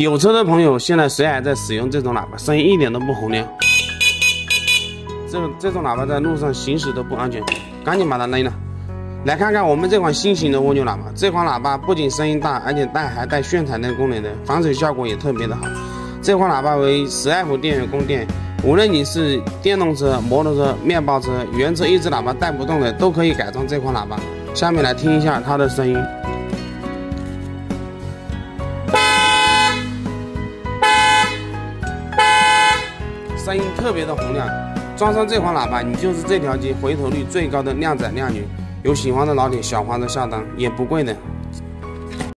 有车的朋友，现在谁还在使用这种喇叭？声音一点都不洪亮，这种喇叭在路上行驶都不安全，赶紧把它扔了。来看看我们这款新型的蜗牛喇叭，这款喇叭不仅声音大，而且还带炫彩灯功能的，防水效果也特别的好。这款喇叭为10A电源供电，无论你是电动车、摩托车、面包车、原车一只喇叭带不动的，都可以改装这款喇叭。下面来听一下它的声音。 声音特别的洪亮，装上这款喇叭，你就是这条街回头率最高的靓仔靓女。有喜欢的老铁，小黄车下单也不贵的。